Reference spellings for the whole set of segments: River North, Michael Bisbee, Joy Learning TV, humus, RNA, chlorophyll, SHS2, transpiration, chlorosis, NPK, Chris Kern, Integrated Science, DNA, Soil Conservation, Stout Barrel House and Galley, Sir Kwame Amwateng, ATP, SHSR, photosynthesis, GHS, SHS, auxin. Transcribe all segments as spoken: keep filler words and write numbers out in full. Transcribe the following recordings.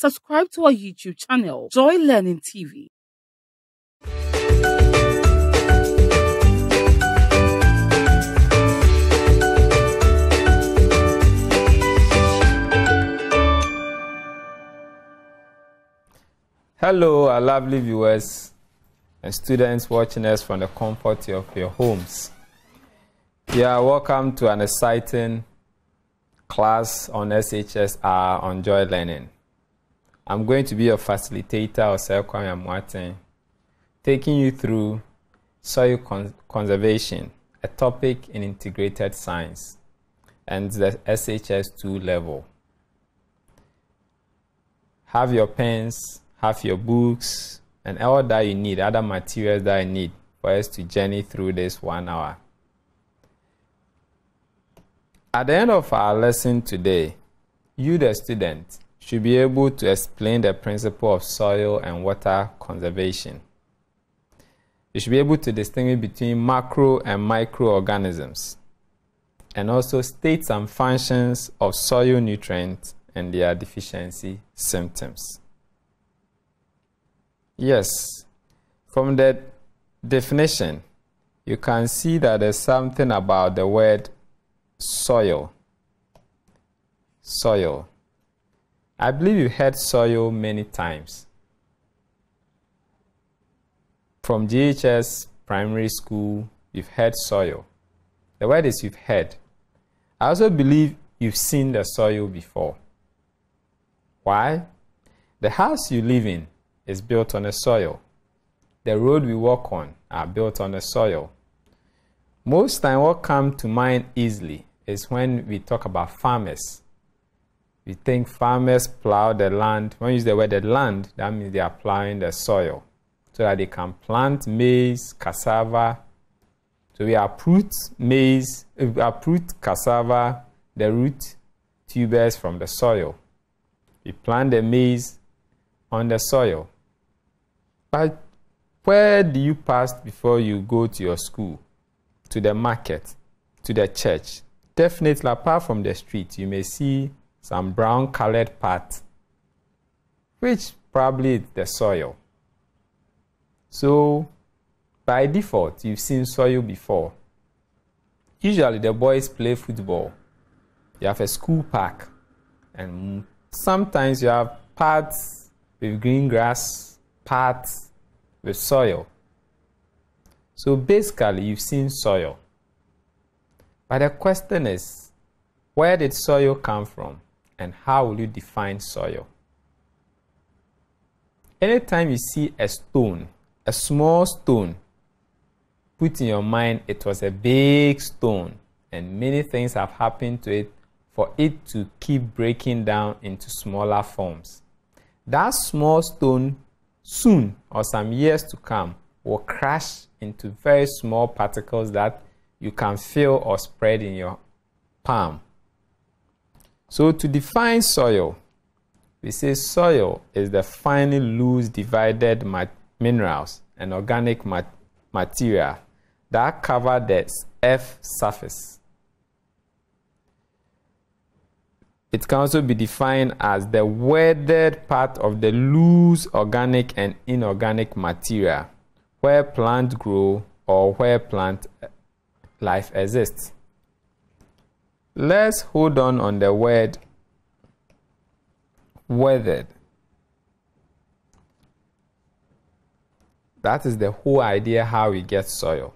subscribe to our YouTube channel, Joy Learning T V. Hello, our lovely viewers and students watching us from the comfort of your homes. Yeah, welcome to an exciting class on S H S R on Joy Learning. I'm going to be your facilitator, Sir Kwame Amwateng, taking you through soil con conservation, a topic in integrated science, and the S H S two level. Have your pens, have your books, and all that you need, other materials that you need for us to journey through this one hour. At the end of our lesson today, you, the student, should be able to explain the principle of soil and water conservation. You should be able to distinguish between macro and microorganisms, and also state some functions of soil nutrients and their deficiency symptoms. Yes, from the definition, you can see that there's something about the word soil. Soil. I believe you heard soil many times. From G H S primary school, you've heard soil. The word is you've heard. I also believe you've seen the soil before. Why? The house you live in is built on the soil. The road we walk on are built on the soil. Most time what comes to mind easily is when we talk about farmers. We think farmers plow the land. When you use the word the land, that means they are plowing the soil so that they can plant maize, cassava. So we uproot maize, we uproot cassava, the root tubers from the soil. We plant the maize on the soil. But where do you pass before you go to your school, to the market, to the church? Definitely, apart from the street, you may see some brown colored part, which probably is the soil. So, by default, you've seen soil before. Usually, the boys play football. You have a school park, and sometimes you have parts with green grass, parts with soil. So basically, you've seen soil. But the question is, where did soil come from? And how will you define soil? Anytime you see a stone, a small stone, put in your mind it was a big stone, and many things have happened to it for it to keep breaking down into smaller forms. That small stone, soon or some years to come, will crash into very small particles that you can feel or spread in your palm. So to define soil, we say soil is the finely loose divided minerals and organic mat material that cover the earth's surface. It can also be defined as the weathered part of the loose organic and inorganic material where plants grow or where plant life exists. Let's hold on on the word weathered. That is the whole idea how we get soil.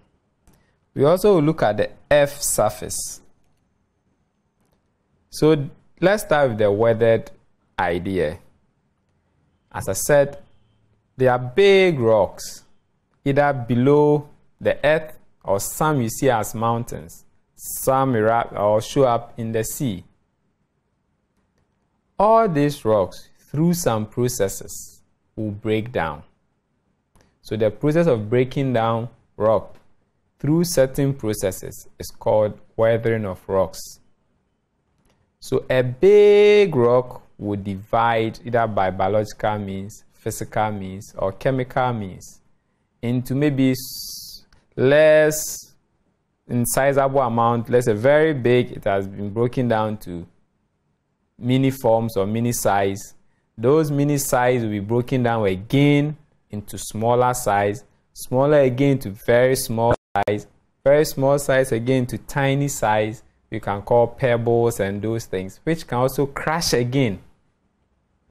We also look at the earth surface. So let's start with the weathered idea. As I said, there are big rocks, either below the earth, or some you see as mountains, some erupt or show up in the sea. All these rocks, through some processes, will break down. So the process of breaking down rock through certain processes is called weathering of rocks. So a big rock will divide either by biological means, physical means, or chemical means into maybe less incisable amount, less a very big, it has been broken down to mini forms or mini size. Those mini size will be broken down again into smaller size, smaller again to very small size, very small size again to tiny size. You can call pebbles and those things, which can also crash again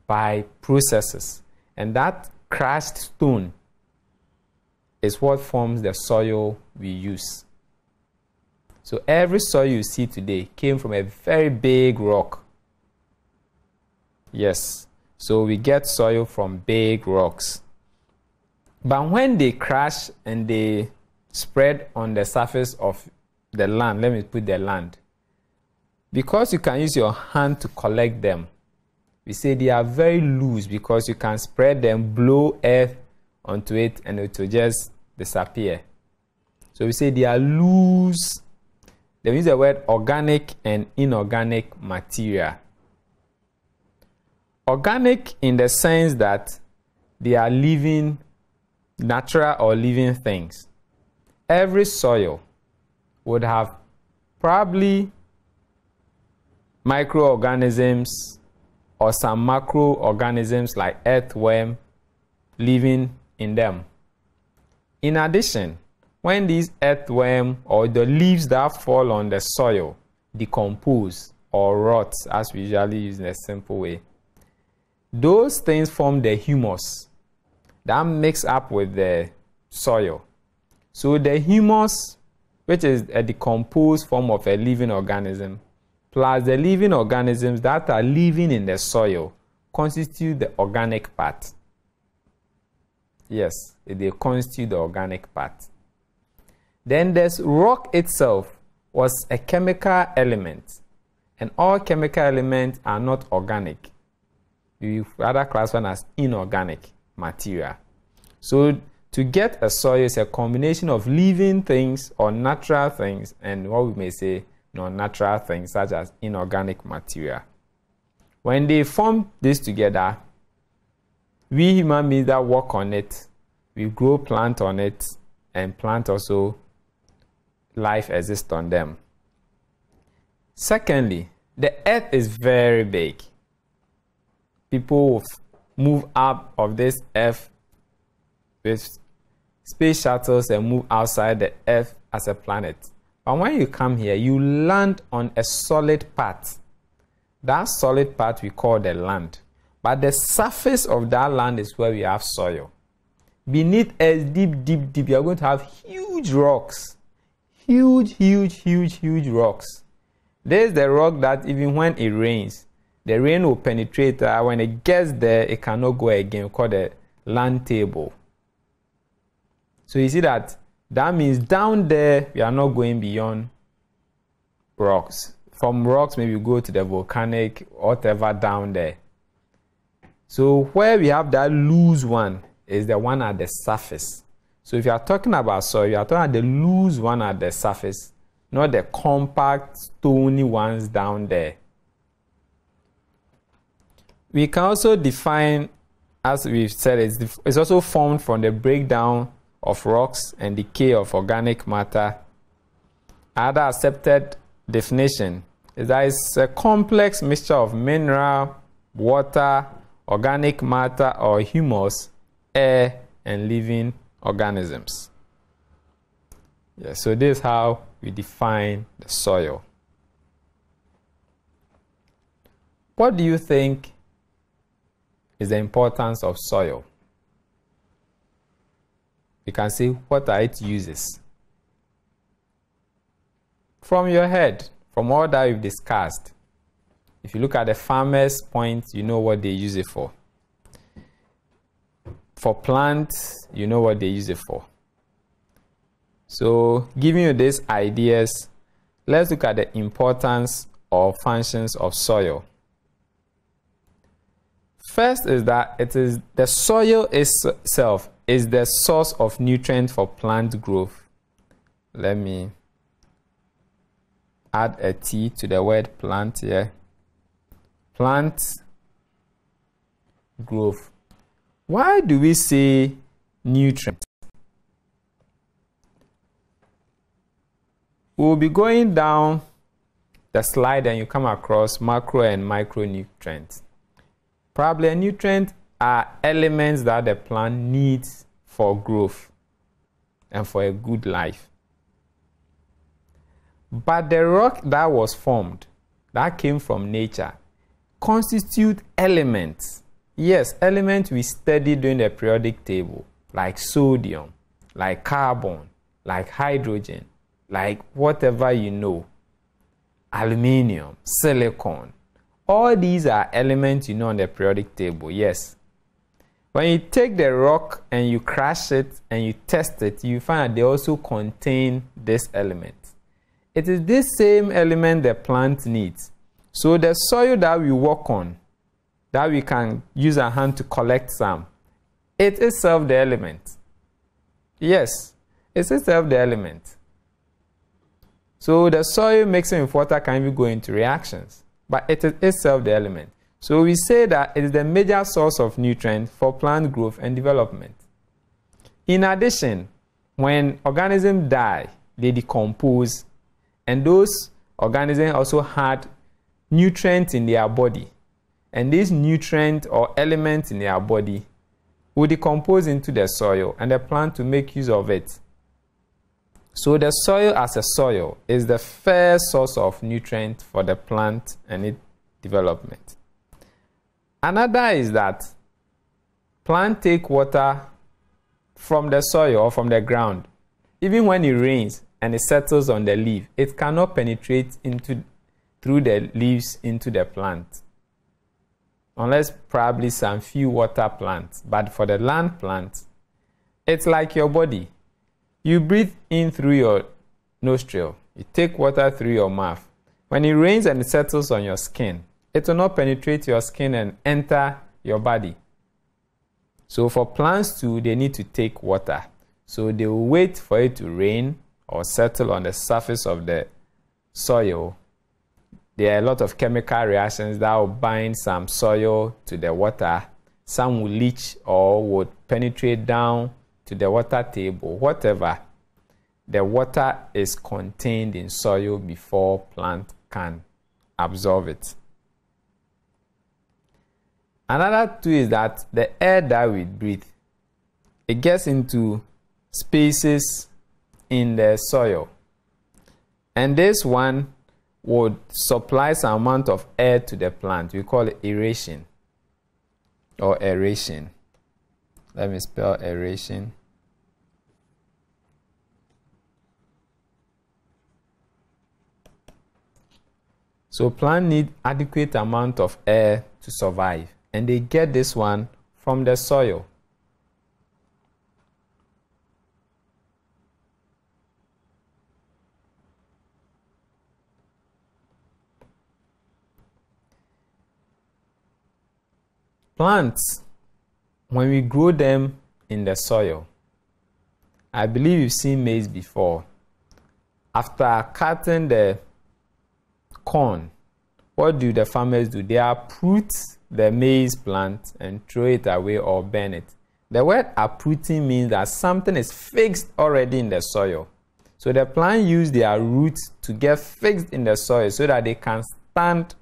by processes. And that crashed stone is what forms the soil we use. So every soil you see today came from a very big rock. Yes, so we get soil from big rocks. But when they crash and they spread on the surface of the land, let me put the land, because you can use your hand to collect them, we say they are very loose because you can spread them, blow earth onto it, and it will just disappear. So we say they are loose. They use the word organic and inorganic material. Organic in the sense that they are living, natural or living things. Every soil would have probably microorganisms or some macroorganisms like earthworm living in them. In addition, when these earthworm or the leaves that fall on the soil decompose or rot, as we usually use in a simple way, those things form the humus that mix up with the soil. So the humus, which is a decomposed form of a living organism, plus the living organisms that are living in the soil, constitute the organic part. Yes, they constitute the organic part. Then this rock itself was a chemical element, and all chemical elements are not organic. You rather classify them as inorganic material. So to get a soil is a combination of living things or natural things and what we may say non-natural things such as inorganic material. When they form this together, we human beings that work on it, we grow plant on it, and plant also, life exists on them. Secondly, the earth is very big. People move up of this earth with space shuttles and move outside the earth as a planet. But when you come here, you land on a solid part. That solid part we call the land. But the surface of that land is where we have soil. Beneath us, deep, deep, deep, you are going to have huge rocks. Huge, huge, huge, huge rocks. There's the rock that even when it rains, the rain will penetrate. Uh, when it gets there, it cannot go again. We call the land table. So you see that that means down there, we are not going beyond rocks. From rocks, maybe you go to the volcanic, whatever down there. So where we have that loose one, is the one at the surface. So if you are talking about soil, you are talking about the loose one at the surface, not the compact, stony ones down there. We can also define, as we've said, it's, it's also formed from the breakdown of rocks and decay of organic matter. Other accepted definition is that it's a complex mixture of mineral, water, organic matter or humus, air and living organisms. Yeah, so this is how we define the soil. What do you think is the importance of soil? You can see what are its uses. From your head, from all that we've discussed, if you look at the farmer's point, you know what they use it for. For plants, you know what they use it for. So giving you these ideas, let's look at the importance or functions of soil. First is that it is the soil itself is the source of nutrients for plant growth. Let me add a T to the word plant here. Plant growth. Why do we say nutrients? We'll be going down the slide and you come across macro and micronutrients. Probably a nutrient are elements that the plant needs for growth and for a good life. But the rock that was formed, that came from nature, constitute elements. Yes, elements we studied during the periodic table, like sodium, like carbon, like hydrogen, like whatever you know, aluminium, silicon. All these are elements you know on the periodic table, yes. When you take the rock and you crush it and you test it, you find that they also contain this element. It is this same element the plant needs. So the soil that we walk on, that we can use our hand to collect some, it itself the element. Yes, it's itself the element. So the soil mixing with water can even go into reactions, but it is itself the element. So we say that it is the major source of nutrients for plant growth and development. In addition, when organisms die, they decompose, and those organisms also had nutrients in their body, and these nutrients or elements in their body will decompose into the soil and the plant to make use of it. So the soil as a soil is the first source of nutrient for the plant and its development. Another is that plants take water from the soil or from the ground. Even when it rains and it settles on the leaf, it cannot penetrate into through the leaves into the plant, unless probably some few water plants. But for the land plant, it's like your body. You breathe in through your nostril, you take water through your mouth. When it rains and it settles on your skin, it will not penetrate your skin and enter your body. So for plants too, they need to take water. So they will wait for it to rain or settle on the surface of the soil. There are a lot of chemical reactions that will bind some soil to the water. Some will leach or would penetrate down to the water table, whatever. The water is contained in soil before plant can absorb it. Another two is that the air that we breathe, it gets into spaces in the soil. And this one would supply some amount of air to the plant. We call it aeration or aeration. Let me spell aeration. So plants need adequate amount of air to survive, and they get this one from the soil. Plants, when we grow them in the soil, I believe you've seen maize before. After cutting the corn, what do the farmers do? They uproot the maize plant and throw it away or burn it. The word uprooting means that something is fixed already in the soil. So the plant use their roots to get fixed in the soil so that they can stand,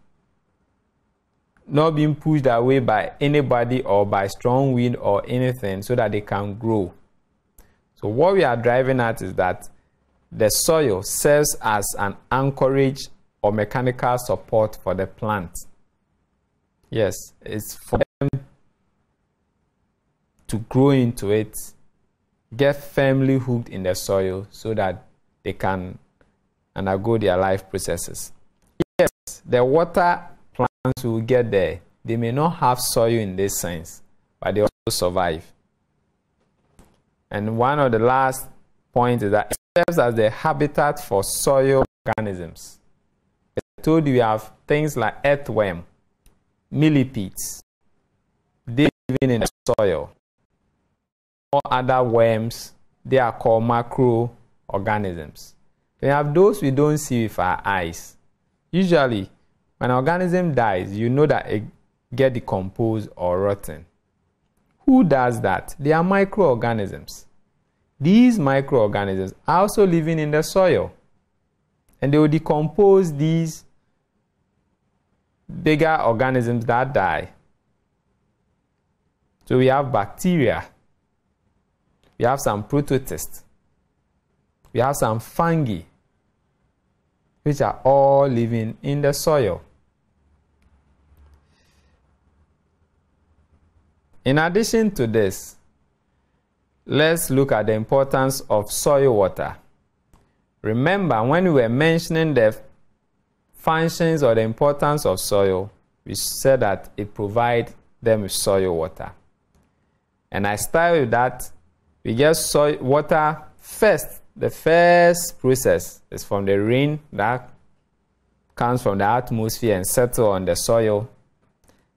not being pushed away by anybody or by strong wind or anything, so that they can grow. So what we are driving at is that the soil serves as an anchorage or mechanical support for the plant. Yes, it's for them to grow into it, get firmly hooked in the soil so that they can undergo their life processes. Yes, the water plants will get there. They may not have soil in this sense, but they also survive. And one of the last points is that it serves as the habitat for soil organisms. As I told you, we have things like earthworm, millipedes. They live in the soil. All other worms, they are called macroorganisms. We have those we don't see with our eyes. Usually, when an organism dies, you know that it gets decomposed or rotten. Who does that? They are microorganisms. These microorganisms are also living in the soil, and they will decompose these bigger organisms that die So we have bacteria, we have some protocysts, we have some fungi, which are all living in the soil. In addition to this, let's look at the importance of soil water. Remember, when we were mentioning the functions or the importance of soil, we said that it provides them with soil water. And I start with that. We get soil water first. The first process is from the rain that comes from the atmosphere and settles on the soil.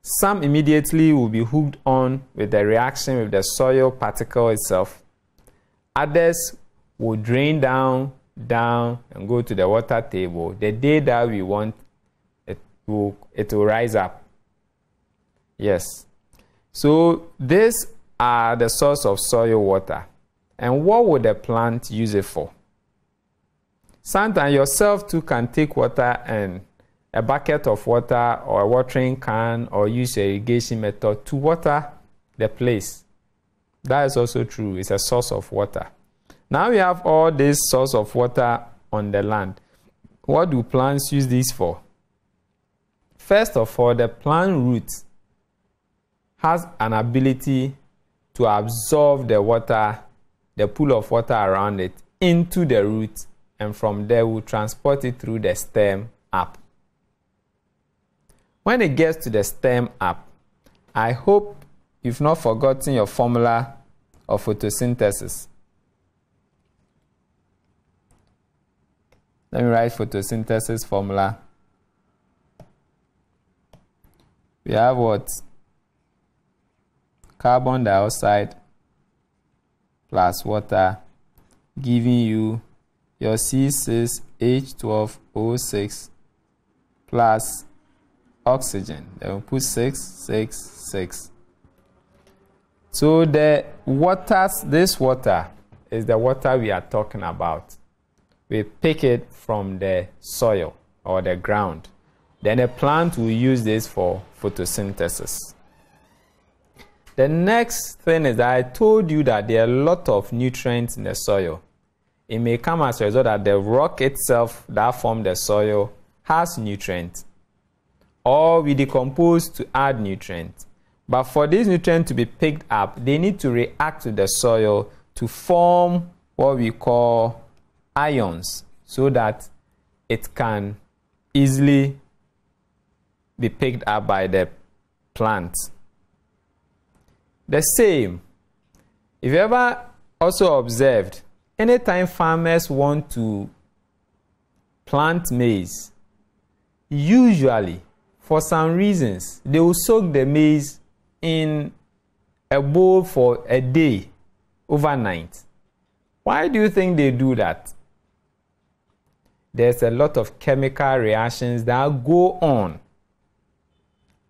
Some immediately will be hooked on with the reaction with the soil particle itself. Others will drain down, down, and go to the water table. The day that we want, it will, it will rise up. Yes. So these are the source of soil water. And what would the plant use it for? Sometimes yourself too can take water and a bucket of water or a watering can, or use your irrigation method to water the place. That is also true. It's a source of water. Now we have all this source of water on the land. What do plants use this for? First of all, the plant root has an ability to absorb the water, the pool of water around it, into the root, and from there we'll transport it through the stem up. When it gets to the stem up, I hope you've not forgotten your formula of photosynthesis. Let me write photosynthesis formula. We have what? Carbon dioxide plus water giving you your C six H twelve O six plus oxygen. Then we put six, six, six. So the waters, this water is the water we are talking about. We pick it from the soil or the ground. Then the plant will use this for photosynthesis. The next thing is that I told you that there are a lot of nutrients in the soil. It may come as a result that the rock itself that formed the soil has nutrients, or we decompose to add nutrients. But for these nutrients to be picked up, they need to react to the soil to form what we call ions, so that it can easily be picked up by the plant. The same, if you ever also observed, anytime farmers want to plant maize, usually, for some reasons, they will soak the maize in a bowl for a day, overnight. Why do you think they do that? There's a lot of chemical reactions that go on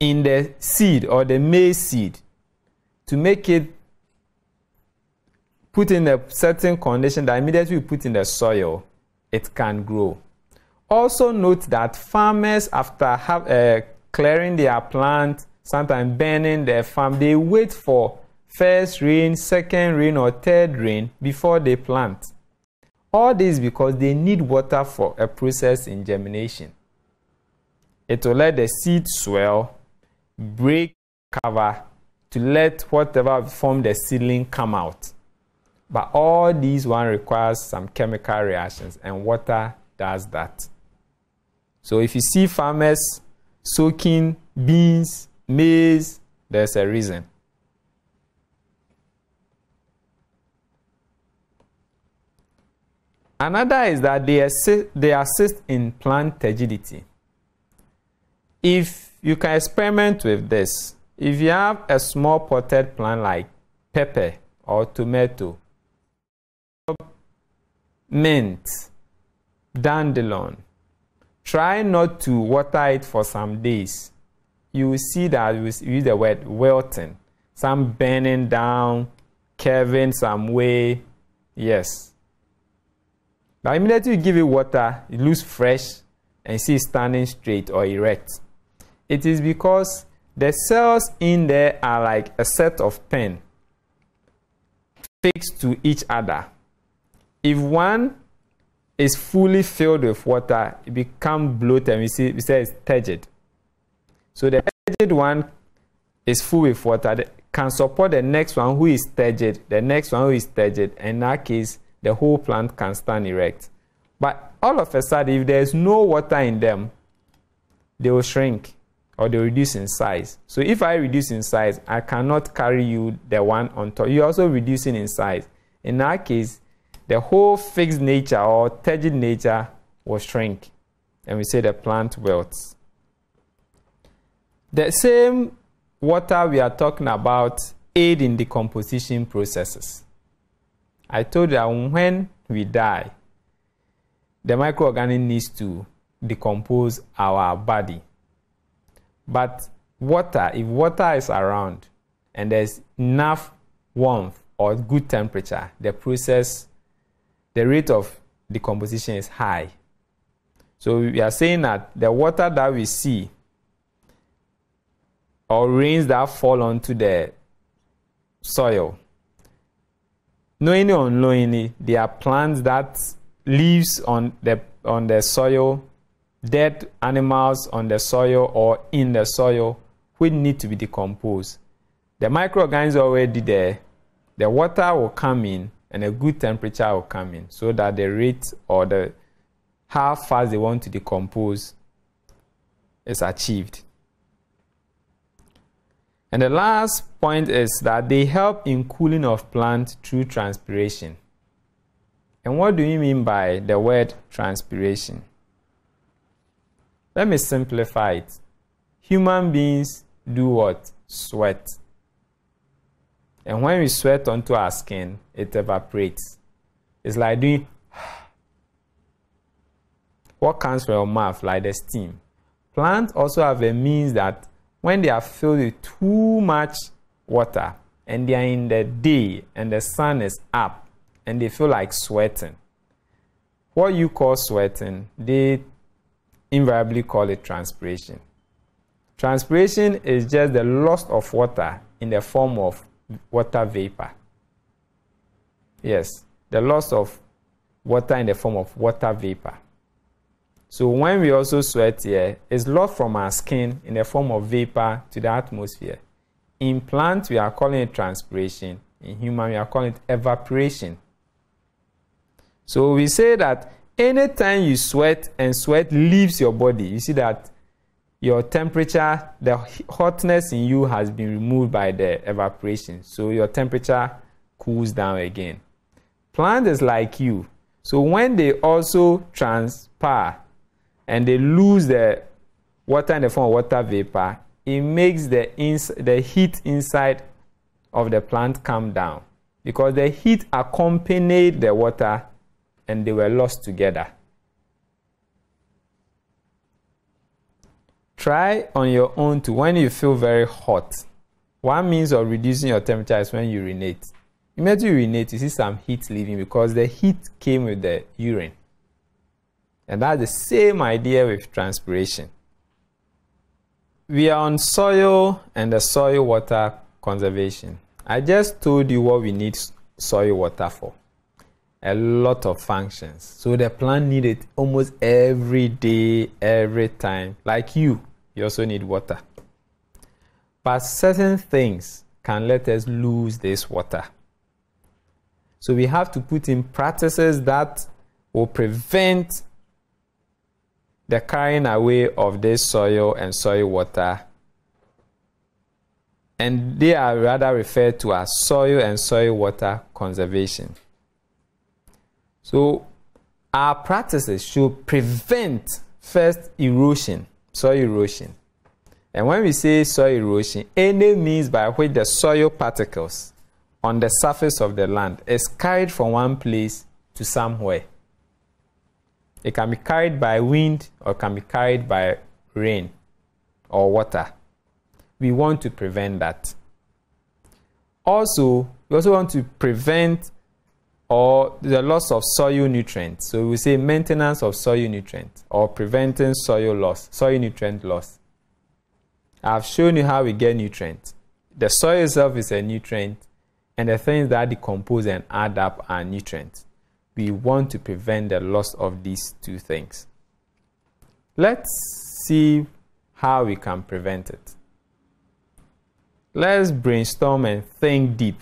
in the seed or the maize seed to make it put in a certain condition that immediately put in the soil, it can grow. Also note that farmers, after have, uh, clearing their plant, sometimes burning their farm, they wait for first rain, second rain, or third rain before they plant. All this because they need water for a process in germination. It will let the seed swell, break cover, to let whatever form the seedling come out. But all these one requires some chemical reactions, and water does that. So if you see farmers soaking beans, maize, there's a reason. Another is that they assist, they assist in plant rigidity. If you can experiment with this, if you have a small potted plant like pepper or tomato, mint, dandelion, try not to water it for some days. You will see that we use the word wilting, some burning down, curving some way. Yes. Now immediately you give it water, it looks fresh and see it standing straight or erect. It is because The cells in there are like a set of ten fixed to each other. If one is fully filled with water, it becomes bloated. We see, we say it's turgid. So the turgid one is full with water, that can support the next one who is turgid, the next one who is turgid. In that case, the whole plant can stand erect. But all of a sudden, if there is no water in them, they will shrink or they reduce in size. So if I reduce in size, I cannot carry you the one on top. You're also reducing in size. In that case, the whole fixed nature or turgid nature will shrink, and we say the plant wilts. The same water we are talking about aid in decomposition processes. I told you that when we die, the microorganism needs to decompose our body. But water, if water is around and there's enough warmth or good temperature, the process, the rate of decomposition is high. So we are saying that the water that we see or rains that fall onto the soil, knowingly or unknowingly, there are plants that leaves on the on the soil, dead animals on the soil or in the soil, which need to be decomposed. The microorganisms already there, the water will come in and a good temperature will come in, so that the rate or the how fast they want to decompose is achieved. And the last point is that they help in cooling of plants through transpiration. And what do you mean by the word transpiration? Let me simplify it. Human beings do what? Sweat. And when we sweat onto our skin, it evaporates. It's like doing what comes from your mouth, like the steam. Plants also have a means that when they are filled with too much water and they are in the day and the sun is up, and they feel like sweating. What you call sweating, they invariably call it transpiration. Transpiration is just the loss of water in the form of water vapor. Yes, the loss of water in the form of water vapor. So when we also sweat here, it's lost from our skin in the form of vapor to the atmosphere. In plants, we are calling it transpiration. In human, we are calling it evaporation. So we say that anytime you sweat and sweat leaves your body, you see that your temperature, the hotness in you has been removed by the evaporation. So your temperature cools down again. Plant is like you. So when they also transpire and they lose the water in the form of water vapor, it makes the, ins the heat inside of the plant come down, because the heat accompanied the water and they were lost together. Try on your own too. When you feel very hot, one means of reducing your temperature is when you urinate. Imagine you urinate, you see some heat leaving because the heat came with the urine. And that's the same idea with transpiration. We are on soil and the soil water conservation. I just told you what we need soil water for. A lot of functions. So the plant needs it almost every day, every time. Like you, you also need water. But certain things can let us lose this water. So we have to put in practices that will prevent the carrying away of this soil and soil water. And they are rather referred to as soil and soil water conservation. So our practices should prevent first erosion, soil erosion. And when we say soil erosion, any means by which the soil particles on the surface of the land is carried from one place to somewhere. It can be carried by wind or it can be carried by rain or water. We want to prevent that. Also, we also want to prevent or the loss of soil nutrients. So we say maintenance of soil nutrients or preventing soil loss, soil nutrient loss. I've shown you how we get nutrients. The soil itself is a nutrient, and the things that decompose and add up are nutrients. We want to prevent the loss of these two things. Let's see how we can prevent it. Let's brainstorm and think deep.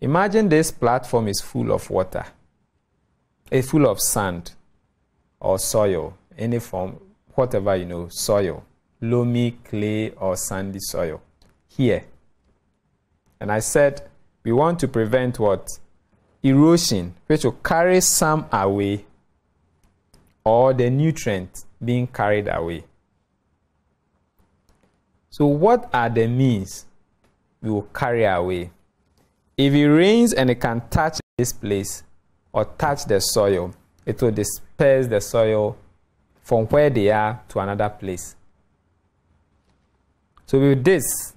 Imagine this platform is full of water. It's full of sand or soil, any form, whatever you know, soil, loamy, clay, or sandy soil here. And I said we want to prevent what? Erosion, which will carry some away, or the nutrient being carried away. So what are the means we will carry away? If it rains and it can touch this place or touch the soil, it will disperse the soil from where they are to another place. So with this,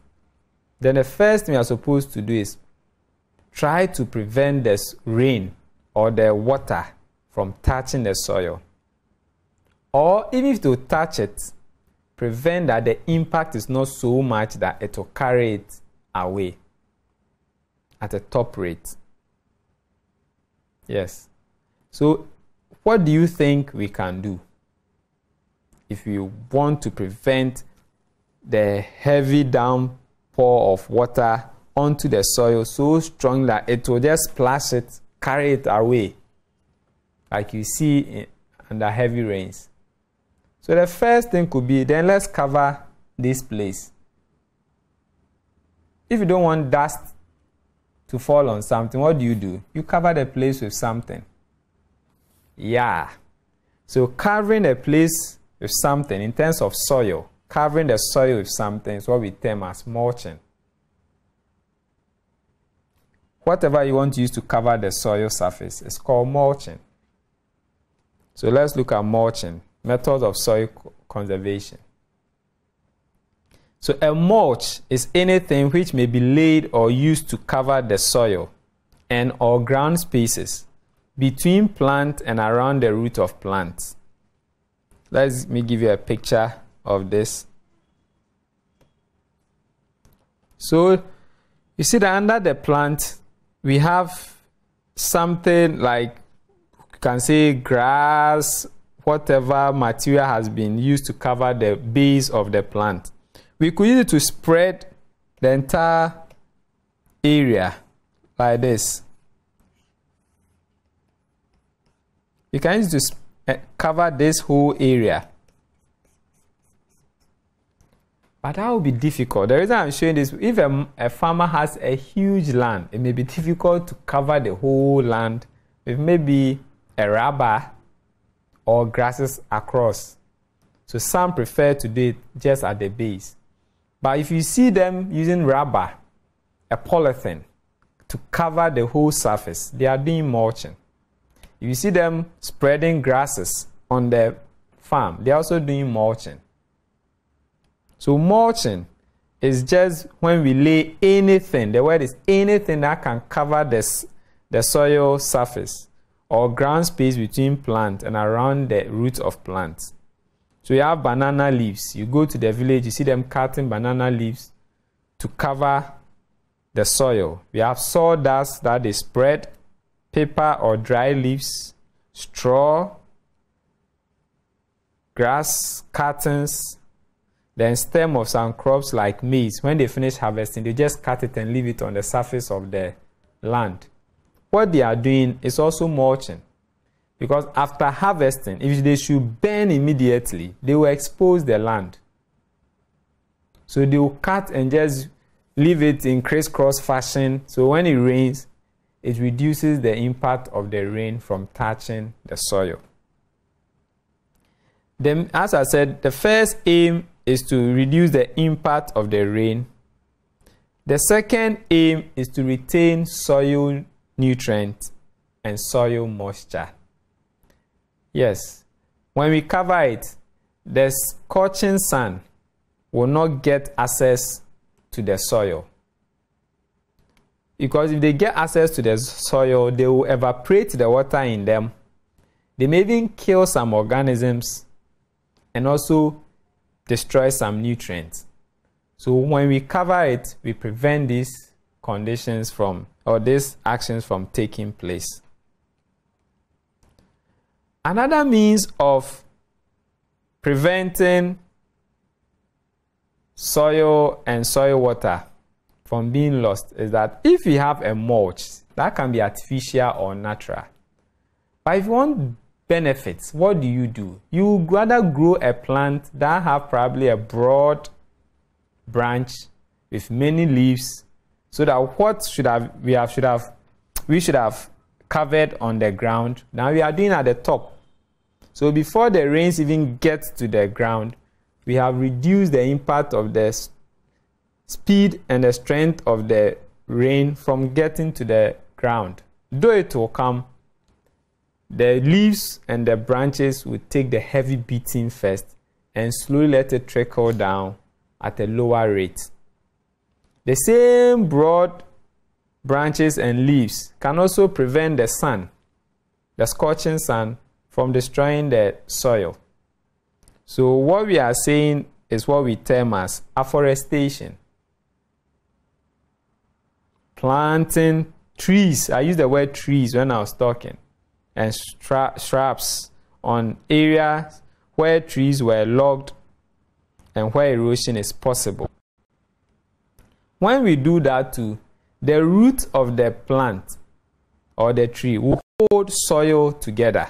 then the first thing we are supposed to do is try to prevent this rain or the water from touching the soil. Or even if to touch it, prevent that the impact is not so much that it will carry it away at a top rate. Yes. So what do you think we can do if we want to prevent the heavy downpour of water onto the soil so strong that it will just splash it, carry it away, like you see in, under heavy rains? So the first thing could be, then let's cover this place. If you don't want dust to fall on something, what do you do? You cover the place with something. Yeah. So covering a place with something, in terms of soil, covering the soil with something is what we term as mulching. Whatever you want to use to cover the soil surface is called mulching. So let's look at mulching, methods of soil conservation. So a mulch is anything which may be laid or used to cover the soil and or ground spaces between plant and around the root of plants. Let me give you a picture of this. So you see that under the plant, we have something like, you can say, grass, whatever material has been used to cover the base of the plant. We could use it to spread the entire area like this. You can use it to cover this whole area. But that would be difficult. The reason I'm showing this, if a, a farmer has a huge land, it may be difficult to cover the whole land with maybe a rubber or grasses across. So some prefer to do it just at the base. But if you see them using rubber, a polythene, to cover the whole surface, they are doing mulching. If you see them spreading grasses on the farm, they are also doing mulching. So mulching is just when we lay anything, the word is anything that can cover this, the soil surface or ground space between plant and around the roots of plants. So you have banana leaves. You go to the village, you see them cutting banana leaves to cover the soil. We have sawdust that they spread, paper or dry leaves, straw, grass cuttings, then stem of some crops like maize. When they finish harvesting, they just cut it and leave it on the surface of the land. What they are doing is also mulching, because after harvesting, if they should burn immediately, they will expose the land. So they will cut and just leave it in crisscross fashion. So when it rains, it reduces the impact of the rain from touching the soil. Then, as I said, the first aim is to reduce the impact of the rain. The second aim is to retain soil nutrients and soil moisture. Yes, when we cover it, the scorching sun will not get access to the soil. Because if they get access to the soil, they will evaporate the water in them. They may even kill some organisms and also destroy some nutrients. So when we cover it, we prevent these conditions from, or these actions from taking place. Another means of preventing soil and soil water from being lost is that if you have a mulch, that can be artificial or natural. But if you want benefits, what do you do? You would rather grow a plant that have probably a broad branch with many leaves, so that what should have we have should have we should have covered on the ground, now we are doing at the top. So before the rains even get to the ground, we have reduced the impact of the speed and the strength of the rain from getting to the ground. Though it will come, the leaves and the branches will take the heavy beating first and slowly let it trickle down at a lower rate. The same broad branches and leaves can also prevent the sun, the scorching sun, from destroying the soil. So what we are saying is what we term as afforestation. Planting trees, I used the word trees when I was talking, and shrubs on areas where trees were logged and where erosion is possible. When we do that too, the root of the plant or the tree will hold soil together.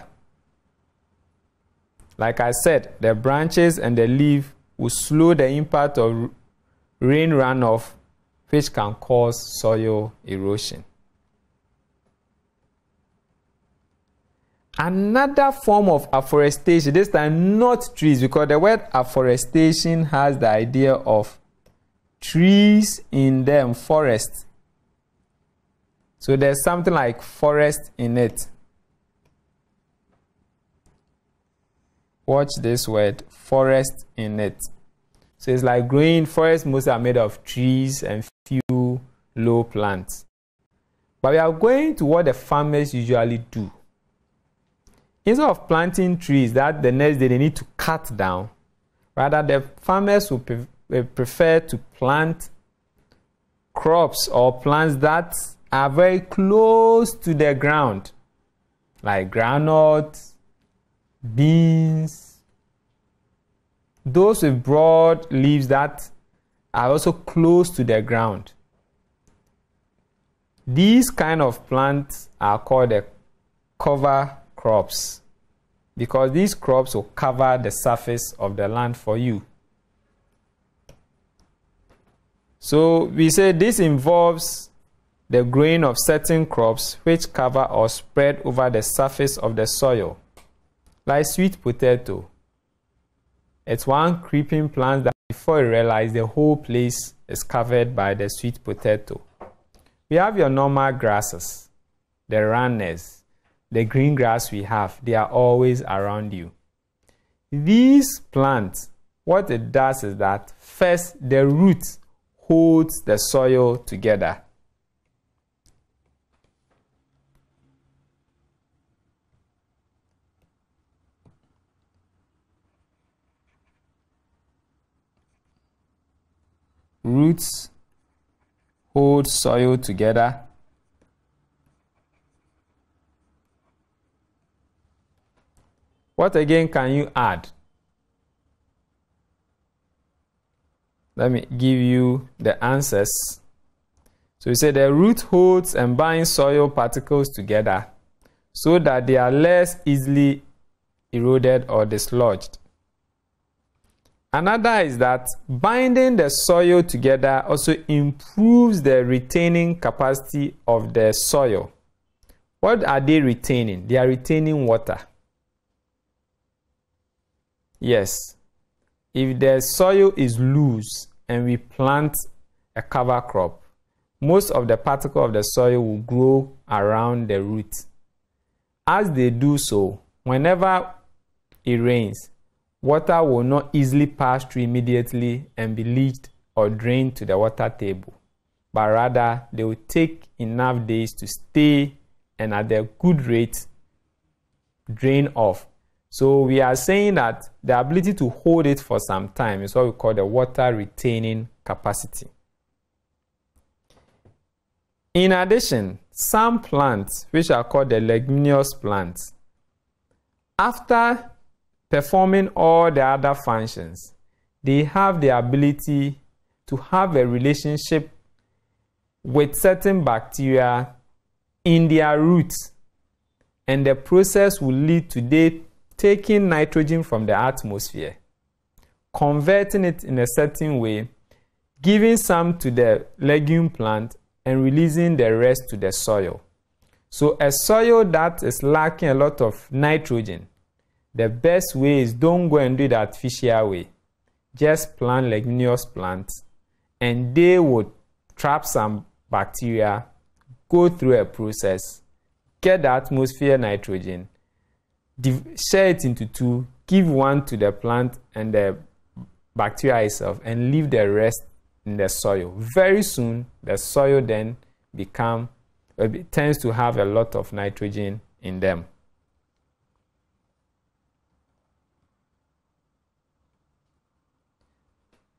Like I said, the branches and the leaf will slow the impact of rain runoff, which can cause soil erosion. Another form of afforestation, this time not trees, because the word afforestation has the idea of trees in them, forest. So there's something like forest in it. Watch this word, forest in it. So it's like growing forests, most are made of trees and few low plants. But we are going to what the farmers usually do. Instead of planting trees that the next day they need to cut down, rather the farmers will prefer to plant crops or plants that are very close to the ground, like groundnuts, beans, those with broad leaves that are also close to the ground. These kind of plants are called the cover crops, because these crops will cover the surface of the land for you. So we say this involves the growing of certain crops which cover or spread over the surface of the soil, like sweet potato. It's one creeping plant that before you realize the whole place is covered by the sweet potato. We have your normal grasses, the runners, the green grass we have, they are always around you. These plants, what it does is that first the root holds the soil together. Roots hold soil together. What again can you add? Let me give you the answers. So we say the root holds and binds soil particles together so that they are less easily eroded or dislodged. Another is that binding the soil together also improves the retaining capacity of the soil. What are they retaining? They are retaining water. Yes, if the soil is loose and we plant a cover crop, most of the particles of the soil will grow around the root. As they do so, whenever it rains, water will not easily pass through immediately and be leached or drained to the water table, but rather they will take enough days to stay and at a good rate drain off, So we are saying that the ability to hold it for some time is what we call the water retaining capacity. In addition, some plants, which are called the leguminous plants, after performing all the other functions, they have the ability to have a relationship with certain bacteria in their roots, and the process will lead to they taking nitrogen from the atmosphere, converting it in a certain way, giving some to the legume plant, and releasing the rest to the soil. So a soil that is lacking a lot of nitrogen, the best way is don't go and do the artificial way. Just plant leguminous plants, and they would trap some bacteria, go through a process, get the atmosphere nitrogen, share it into two, give one to the plant and the bacteria itself, and leave the rest in the soil. Very soon, the soil then become, it tends to have a lot of nitrogen in them.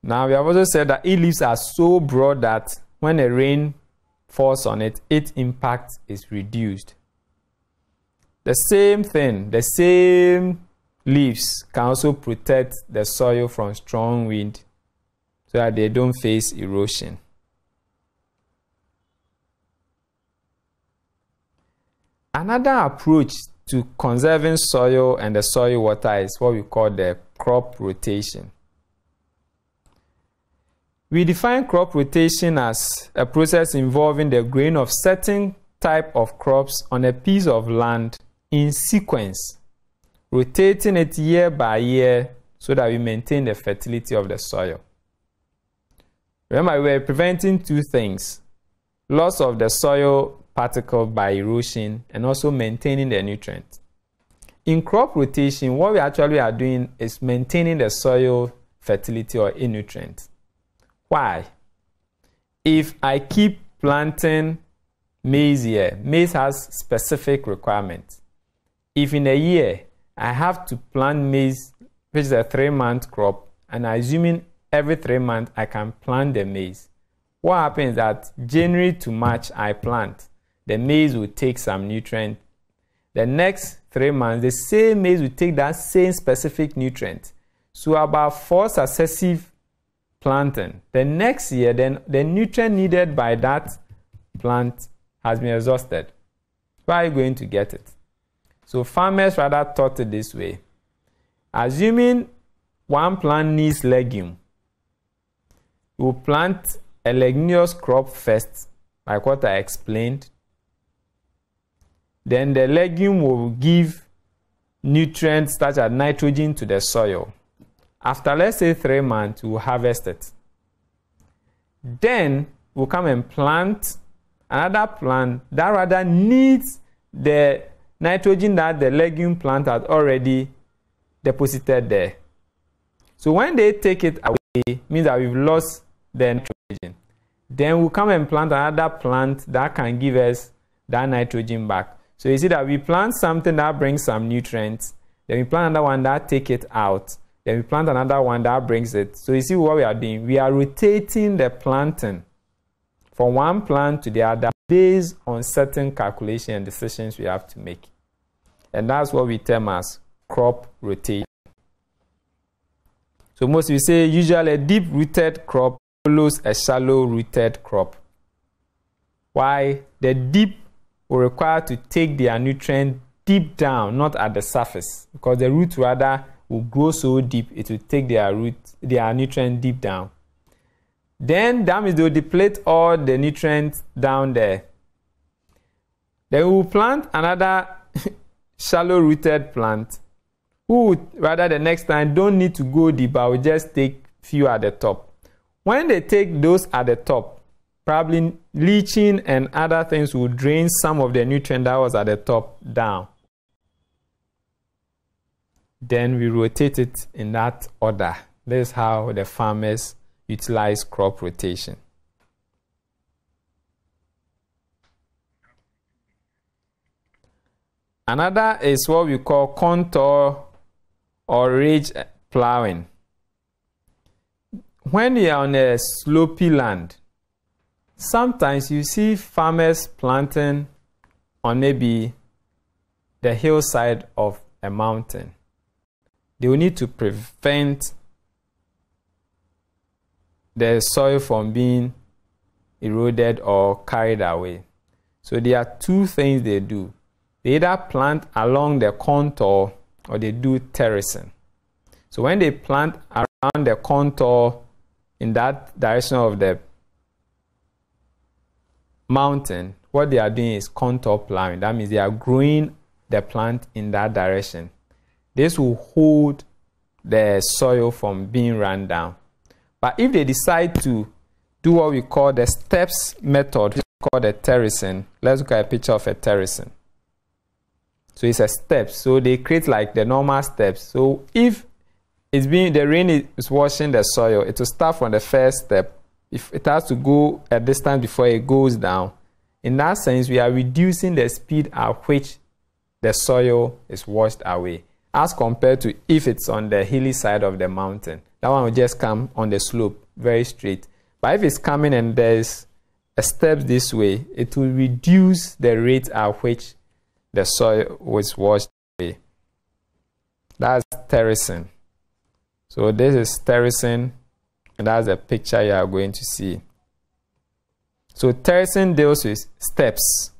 Now, we have also said that e-leaves are so broad that when a rain falls on it, its impact is reduced. The same thing, the same leaves can also protect the soil from strong wind so that they don't face erosion. Another approach to conserving soil and the soil water is what we call the crop rotation. We define crop rotation as a process involving the growing of certain type of crops on a piece of land in sequence, rotating it year by year so that we maintain the fertility of the soil. Remember, we are preventing two things: loss of the soil particle by erosion, and also maintaining the nutrient. In crop rotation, what we actually are doing is maintaining the soil fertility or in nutrient. Why? If I keep planting maize here, maize has specific requirements. If in a year I have to plant maize, which is a three-month crop, and assuming every three months I can plant the maize, what happens is that January to March I plant, the maize will take some nutrient. The next three months, the same maize will take that same specific nutrient. So about four successive planting, the next year then the nutrient needed by that plant has been exhausted. Where are you going to get it? So farmers rather thought it this way. Assuming one plant needs legume, we'll plant a leguminous crop first, like what I explained. Then the legume will give nutrients such as nitrogen to the soil. After, let's say, three months, we'll harvest it. Then we'll come and plant another plant that rather needs the nitrogen that the legume plant had already deposited there. So when they take it away, it means that we've lost the nitrogen. Then we'll come and plant another plant that can give us that nitrogen back. So you see that we plant something that brings some nutrients, then we plant another one that takes it out, then we plant another one that brings it. So you see what we are doing? We are rotating the planting from one plant to the other based on certain calculation and decisions we have to make. And that's what we term as crop rotation. So most we say usually a deep-rooted crop follows a shallow-rooted crop. Why? The deep will require to take their nutrient deep down, not at the surface, because the root rather will grow so deep it will take their root, their nutrient deep down. Then that means they will deplete all the nutrients down there. Then we will plant another shallow-rooted plant, who would rather the next time don't need to go deep, but will just take few at the top. When they take those at the top, probably leaching and other things will drain some of the nutrient that was at the top down. Then we rotate it in that order. This is how the farmers utilize crop rotation. Another is what we call contour or ridge plowing. When you are on a slopy land, sometimes you see farmers planting on maybe the hillside of a mountain. They will need to prevent the soil from being eroded or carried away. So there are two things they do. They either plant along the contour or they do terracing. So when they plant around the contour in that direction of the mountain, what they are doing is contour plowing. That means they are growing the plant in that direction. This will hold the soil from being run down. But if they decide to do what we call the steps method, which is called a terracing. Let's look at a picture of a terracing. So it's a step. So they create like the normal steps. So if it's being the rain is washing the soil, it will start from the first step. If it has to go a distance before it goes down, in that sense, we are reducing the speed at which the soil is washed away, as compared to if it's on the hilly side of the mountain. That one will just come on the slope, very straight. But if it's coming and there's a step this way, it will reduce the rate at which the soil was washed away. That's terracing. So this is terracing, and that's the picture you are going to see. So terracing deals with steps,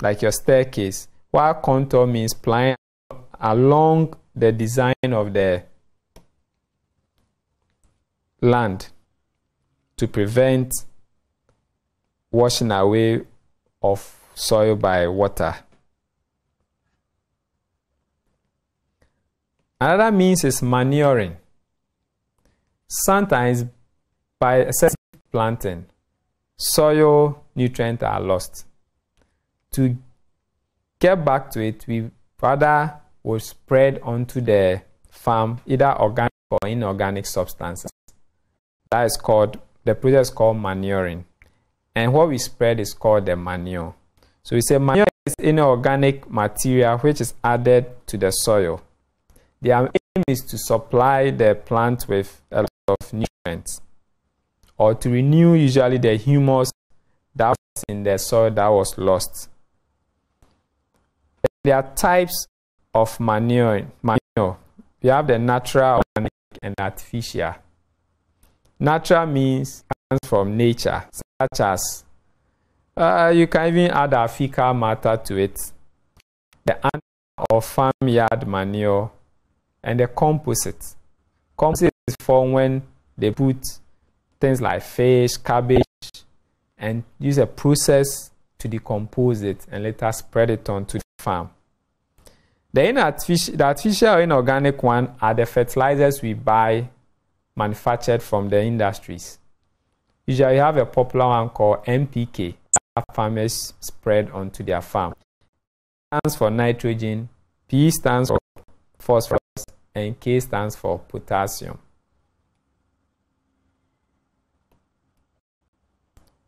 like your staircase, while contour means planning along the design of the land to prevent washing away of soil by water. Another means is manuring. Sometimes by excessive planting, soil nutrients are lost. To get back to it, we rather will spread onto the farm either organic or inorganic substances. That is called, the process is called manuring. And what we spread is called the manure. So we say manure is inorganic material which is added to the soil. Their aim is to supply the plant with a lot of nutrients, or to renew usually the humus that was in the soil that was lost. There are types of manure. manure. We have the natural, organic, and artificial. Natural means comes from nature, such as uh, you can even add a fecal matter to it, the animal or farmyard manure, and the composite. Composite is formed when they put things like fish, cabbage, and use a process to decompose it and later spread it onto the farm. The artificial, the artificial or inorganic one are the fertilizers we buy manufactured from the industries. Usually you have a popular one called N P K that farmers spread onto their farm. N stands for nitrogen, P stands for phosphorus, and K stands for potassium.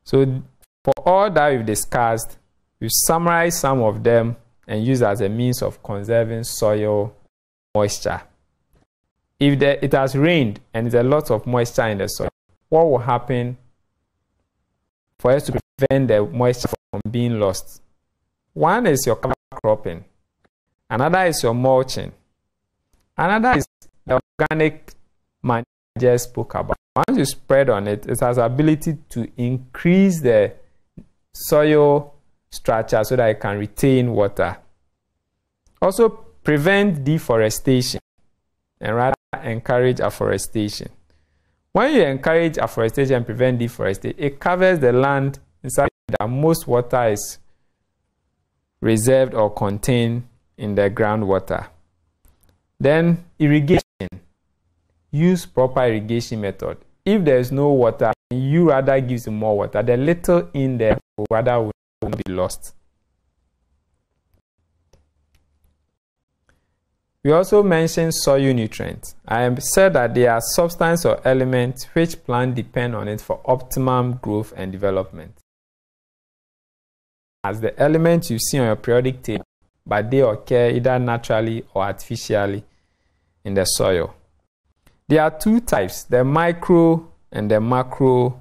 So for all that we've discussed, we've summarized some of them and used as a means of conserving soil moisture. If the, it has rained and there's a lot of moisture in the soil, what will happen for us to prevent the moisture from being lost? One is your cover cropping. Another is your mulching. Another is the organic manure I just spoke about. Once you spread on it, it has the ability to increase the soil structure so that it can retain water. Also, prevent deforestation and rather encourage afforestation. When you encourage afforestation and prevent deforestation, it covers the land inside that most water is reserved or contained in the groundwater. Then irrigation. Use proper irrigation method. If there is no water, you rather give them more water. The little in there will rather will not be lost. We also mentioned soil nutrients. I have said that there are substances or elements which plants depend on it for optimum growth and development. As the elements you see on your periodic table, but they occur either naturally or artificially. in the soil. There are two types, the micro and the macro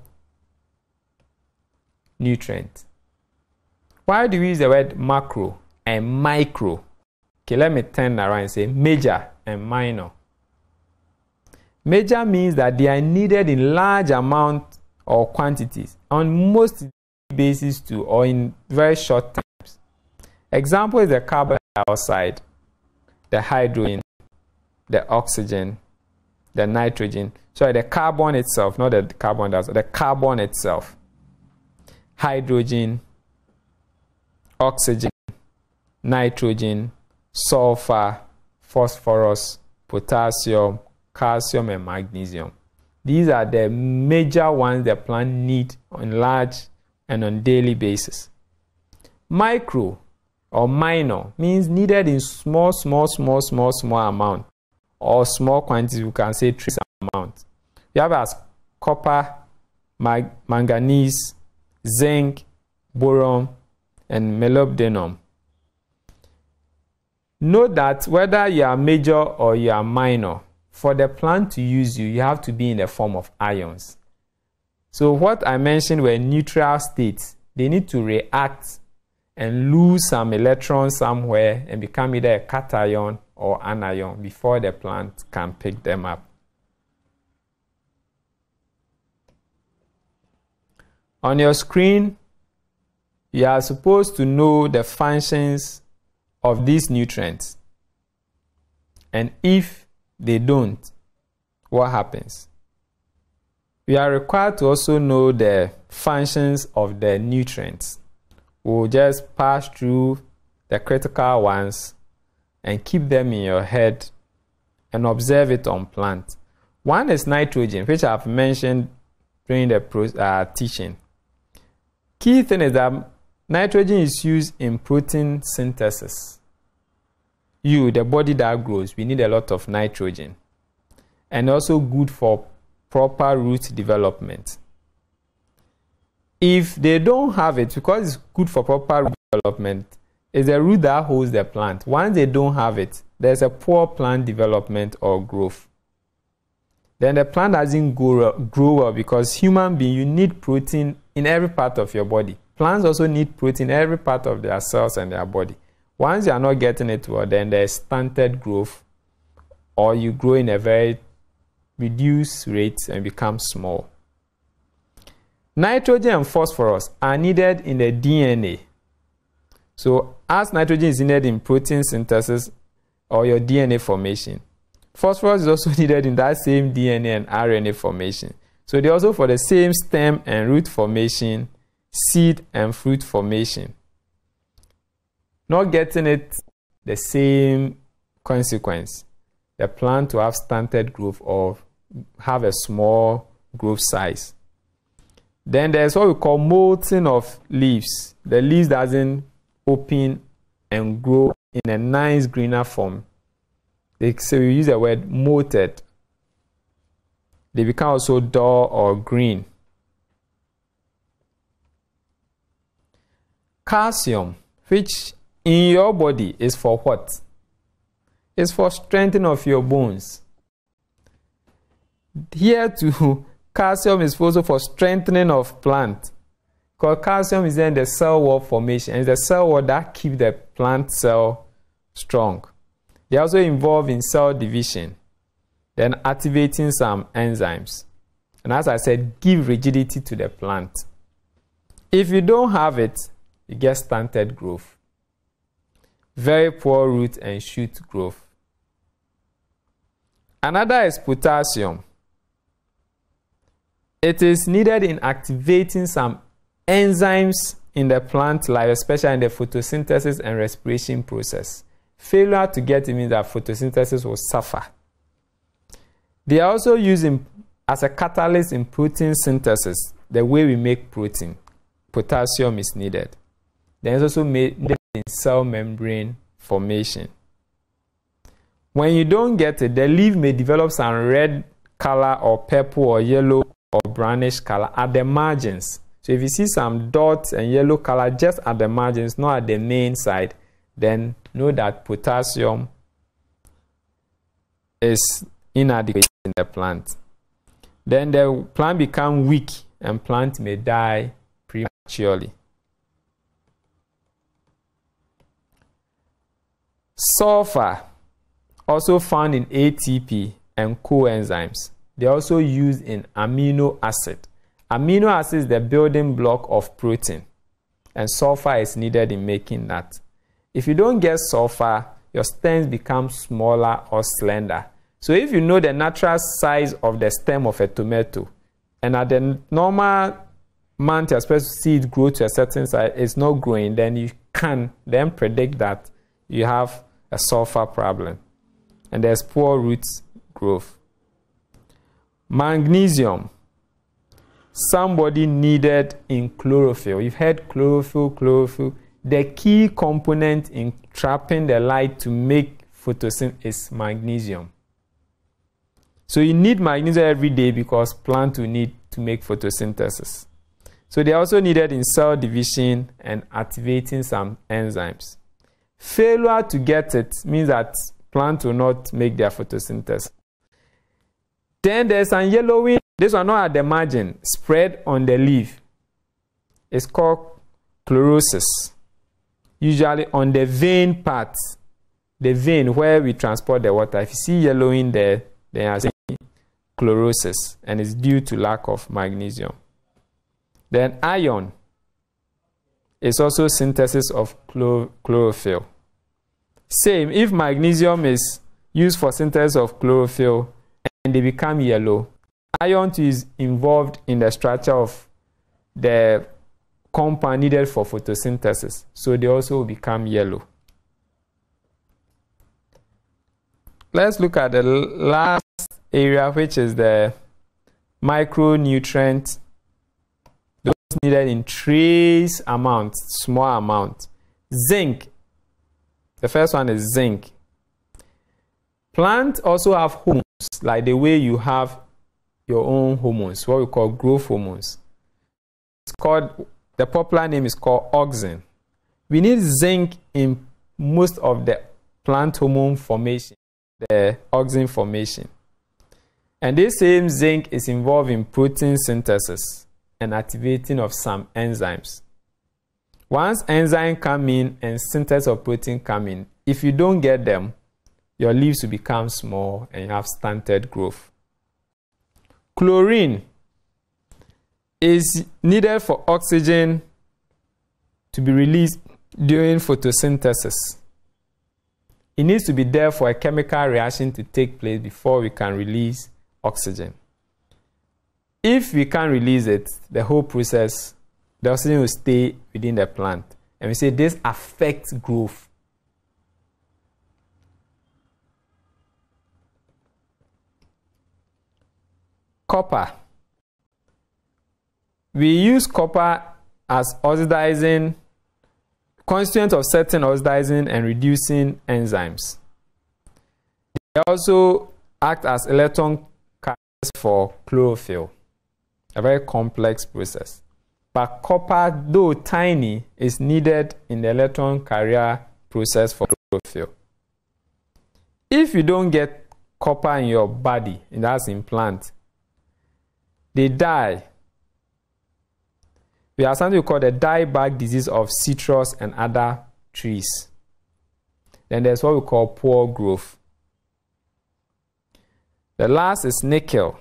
nutrient. Why do we use the word macro and micro? Okay, let me turn around and say major and minor. Major means that they are needed in large amounts or quantities on most basis to or in very short times. Example is the carbon dioxide, the hydrogen, the oxygen, the nitrogen. Sorry, the carbon itself, not the carbon dioxide, the carbon itself. Hydrogen, oxygen, nitrogen, sulfur, phosphorus, potassium, calcium, and magnesium. These are the major ones the plant needs on large and on daily basis. Micro or minor means needed in small, small, small, small, small amount or small quantities. We can say trace amount. We have as copper, mag manganese, zinc, boron, and molybdenum. Note that whether you are major or you are minor, for the plant to use you, you have to be in the form of ions. So what I mentioned were neutral states. They need to react and lose some electrons somewhere and become either a cation or anion before the plant can pick them up. On your screen, you are supposed to know the functions of these nutrients. And if they don't, what happens? We are required to also know the functions of the nutrients. We'll just pass through the critical ones and keep them in your head and observe it on plants. One is nitrogen, which I've mentioned during the uh, teaching. Key thing is that nitrogen is used in protein synthesis. You, the body that grows, we need a lot of nitrogen, and also good for proper root development. If they don't have it, because it's good for proper root development, it's the root that holds the plant. Once they don't have it, there's a poor plant development or growth. Then the plant doesn't grow, grow well, because human being, you need protein in every part of your body. Plants also need protein in every part of their cells and their body. Once you are not getting it well, then there's stunted growth, or you grow in a very reduced rates and become small. Nitrogen and phosphorus are needed in the D N A. So as nitrogen is needed in protein synthesis or your D N A formation, phosphorus is also needed in that same D N A and R N A formation. So they're also for the same stem and root formation, seed and fruit formation. Not getting it, the same consequence. The plant to have stunted growth or have a small growth size. Then there's what we call molting of leaves. The leaves doesn't open and grow in a nice greener form. They, so we use the word molted. They become also dull or green. Calcium, which in your body is for what? It's for strengthening of your bones. Here too, calcium is also for strengthening of plant. Because calcium is in the cell wall formation, and it's the cell wall that keeps the plant cell strong. They're also involved in cell division, then activating some enzymes. And as I said, give rigidity to the plant. If you don't have it, you get stunted growth. Very poor root and shoot growth. Another is potassium. It is needed in activating some enzymes in the plant life, especially in the photosynthesis and respiration process. Failure to get it means that photosynthesis will suffer. They are also used in, as a catalyst in protein synthesis, the way we make protein. Potassium is needed. There is also made in cell membrane formation. When you don't get it, the leaf may develop some red color or purple or yellow or brownish color at the margins. So if you see some dots and yellow color just at the margins, not at the main side, then know that potassium is inadequate in the plant. Then the plant becomes weak and plant may die prematurely. Sulfur, also found in A T P and coenzymes. They are also used in amino acid. Amino acid is the building block of protein, and sulfur is needed in making that. If you don't get sulfur, your stems become smaller or slender. So if you know the natural size of the stem of a tomato, and at the normal month you're supposed to see it grow to a certain size, it's not growing, then you can then predict that you have a sulfur problem. And there's poor root growth. Magnesium, somebody needed in chlorophyll. You've heard chlorophyll, chlorophyll. The key component in trapping the light to make photosynthesis is magnesium. So you need magnesium every day because plants will need to make photosynthesis. So they are also needed in cell division and activating some enzymes. Failure to get it means that plants will not make their photosynthesis. Then there's some yellowing. This one not at the margin, spread on the leaf. It's called chlorosis. Usually on the vein part, the vein where we transport the water. If you see yellowing there, they are saying chlorosis, and it's due to lack of magnesium. Then iron is also synthesis of chlor chlorophyll. Same, if magnesium is used for synthesis of chlorophyll and they become yellow, iron is involved in the structure of the compound needed for photosynthesis, so they also become yellow. Let's look at the last area, which is the micronutrients, those needed in trace amounts, small amounts. Zinc. The first one is zinc. Plants also have hormones, like the way you have your own hormones, what we call growth hormones. It's called, the popular name is called auxin. We need zinc in most of the plant hormone formation, the auxin formation. And this same zinc is involved in protein synthesis and activating of some enzymes. Once enzyme come in and synthesis of protein come in, if you don't get them, your leaves will become small and you have stunted growth. Chlorine is needed for oxygen to be released during photosynthesis. It needs to be there for a chemical reaction to take place before we can release oxygen. If we can't release it, the whole process, the oxygen will stay within the plant. And we say this affects growth. Copper. We use copper as oxidizing, constituent of certain oxidizing and reducing enzymes. They also act as electron carriers for chlorophyll, a very complex process. But copper, though tiny, is needed in the electron carrier process for chlorophyll. If you don't get copper in your body, and that's in plants, they die. We have something we call the dieback disease of citrus and other trees. Then there's what we call poor growth. The last is nickel,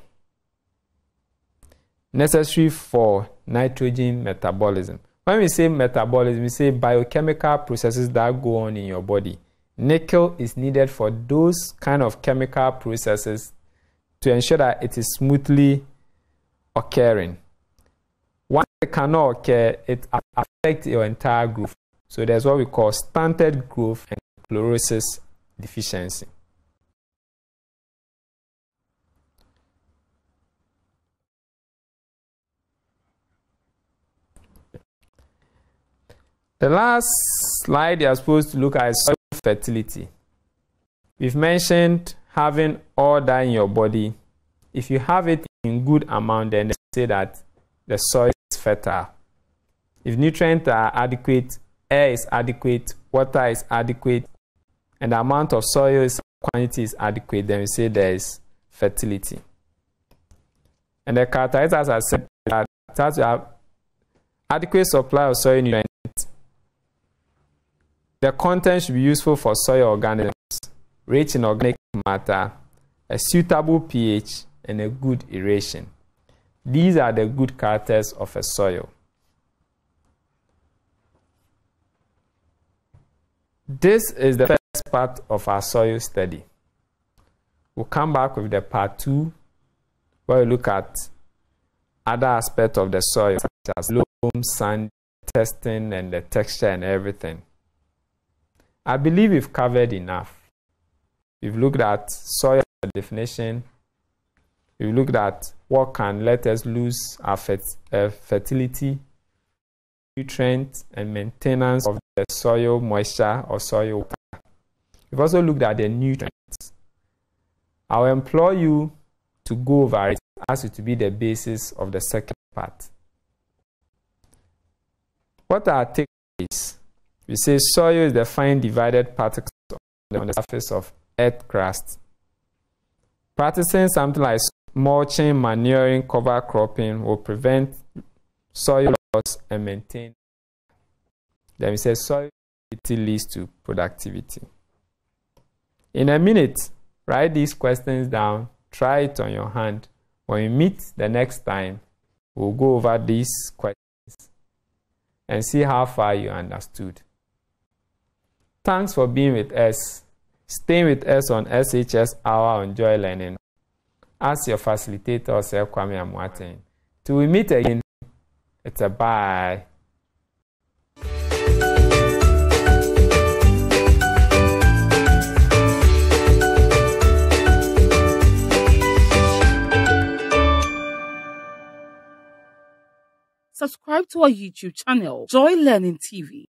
necessary for nitrogen metabolism. When we say metabolism, we say biochemical processes that go on in your body. Nickel is needed for those kind of chemical processes to ensure that it is smoothly occurring. Once it cannot occur, it affects your entire growth. So there's what we call stunted growth and chlorosis deficiency. The last slide you are supposed to look at is soil fertility. We've mentioned having all that in your body. If you have it in good amount, then they say that the soil is fertile. If nutrients are adequate, air is adequate, water is adequate, and the amount of soil is quantity is adequate, then we say there is fertility. And the characteristics are said that you have adequate supply of soil nutrients. The content should be useful for soil organisms, rich in organic matter, a suitable pH, and a good aeration. These are the good characters of a soil. This is the first part of our soil study. We'll come back with the part two, where we look at other aspects of the soil, such as loam, sand, testing, and the texture and everything. I believe we've covered enough. We've looked at soil definition. We've looked at what can let us lose our fert- uh, fertility, nutrient, and maintenance of the soil moisture or soil water. We've also looked at the nutrients. I'll implore you to go over it as it to be the basis of the second part. What are our takeaways? We say soil is the fine divided particles on the surface of earth crust. Practicing something like mulching, manuring, cover cropping will prevent soil loss and maintain. Then we say soil leads to productivity. In a minute, write these questions down, try it on your hand. When we meet the next time, we'll go over these questions and see how far you understood. Thanks for being with us. Stay with us on S H S Hour on Joy Learning. As your facilitator, Sir Kwame Amwateng. Till we meet again, it's a bye. Subscribe to our YouTube channel, Joy Learning T V.